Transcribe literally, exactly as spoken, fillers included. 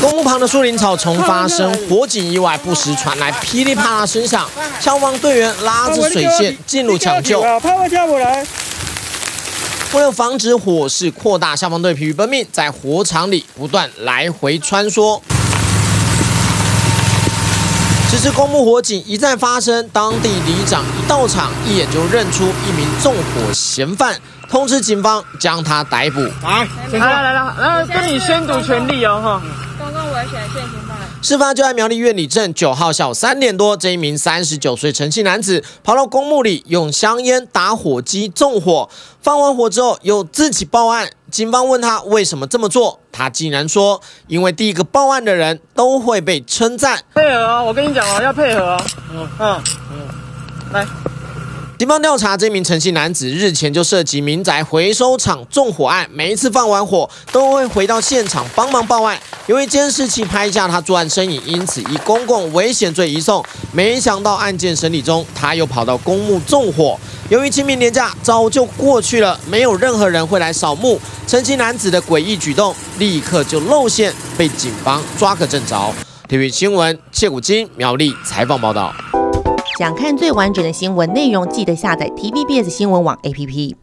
公路旁的树林草丛发生火警意外，不时传来噼里啪啦声响。消防队员拉着水线进入抢救。为了防止火势扩大，消防队疲于奔命，在火场里不断来回穿梭。此次公墓火警一再发生，当地里长一到场，一眼就认出一名纵火嫌犯，通知警方将他逮捕。来，来来来，然后跟你宣读权利哦，哈。 事发就在苗栗苑里镇九号下午三点多，这一名三十九岁陈姓男子跑到公墓里，用香烟打火机纵火，放完火之后又自己报案。警方问他为什么这么做，他竟然说：“因为第一个报案的人都会被称赞，配合哦，我跟你讲哦，要配合哦。”嗯嗯嗯，来。 警方调查，这名陈姓男子日前就涉及民宅回收厂纵火案，每一次放完火都会回到现场帮忙报案。由于监视器拍下他作案身影，因此以公共危险罪移送。没想到案件审理中，他又跑到公墓纵火。由于清明年假早就过去了，没有任何人会来扫墓，陈姓男子的诡异举动立刻就露馅，被警方抓个正着。体育新闻谢古金苗栗采访报道。 想看最完整的新闻内容，记得下载 T V B S 新闻网 A P P。